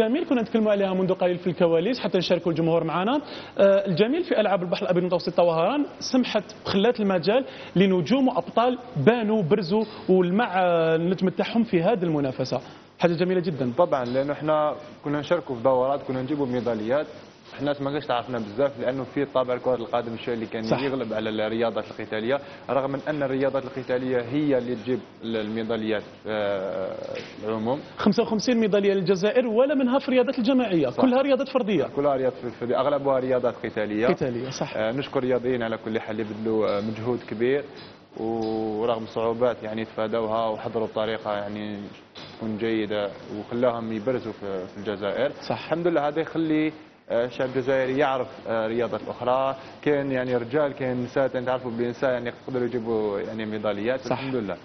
الجميل كنا نتكلموا عليها منذ قليل في الكواليس حتى نشاركوا الجمهور معنا. الجميل في العاب البحر الابيض المتوسط وهران سمحت خلات المجال لنجوم وابطال بانوا برزوا والمع النجم تاعهم في هذه المنافسه، حاجه جميله جدا طبعا، لانه احنا كنا نشاركوا في دورات كنا نجيبوا ميداليات. احنا ما كناش تعرفنا بزاف لانه في طابع كرة القدم الشيء اللي كان يغلب على الرياضات القتاليه، رغم من ان الرياضات القتاليه هي اللي تجيب الميداليات العموم. 55 ميداليه للجزائر ولا منها في الرياضات الجماعيه، صح. كلها رياضات فرديه، كلها رياضات فرديه، اغلبها رياضات قتاليه صح. نشكر الرياضيين على كل حال اللي بذلوا مجهود كبير ورغم صعوبات يعني تفادوها وحضروا بطريقه يعني تكون جيده وخلاهم يبرزوا في الجزائر، صح. الحمد لله هذا يخلي الشعب الجزائري يعرف الرياضات الاخرى، كاين يعني رجال كاين نساء تعرفوا بلي نساء يعني يقدروا يجيبوا يعني ميداليات، الحمد لله.